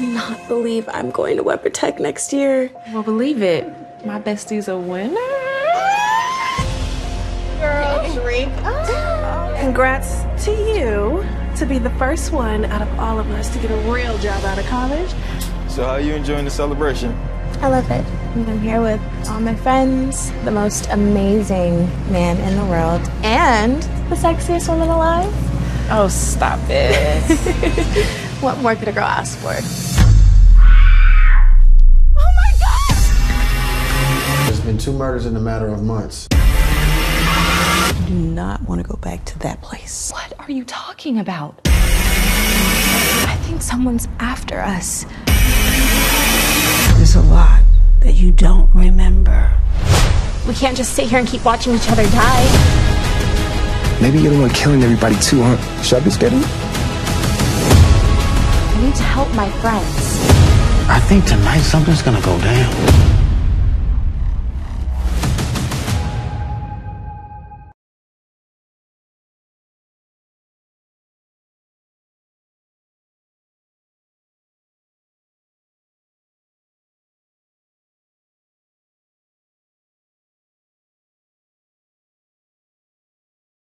cannot believe I'm going to Weber Tech next year. Well, believe it. My bestie's a winner. Girl, Sharif. Oh. Congrats to you to be the first one out of all of us to get a real job out of college. So how are you enjoying the celebration? I love it. I'm here with all my friends, the most amazing man in the world, and the sexiest woman alive. Oh, stop it. What more could a girl ask for? Oh my God! There's been 2 murders in a matter of months. I do not want to go back to that place. What are you talking about? I think someone's after us. There's a lot that you don't remember. We can't just sit here and keep watching each other die. Maybe you're the one killing everybody too, huh? Should I be scared of you? I need to help my friends. I think tonight something's gonna go down.